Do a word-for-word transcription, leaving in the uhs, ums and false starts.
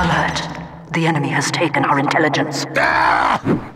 Alert. The enemy has taken our intelligence. Ah!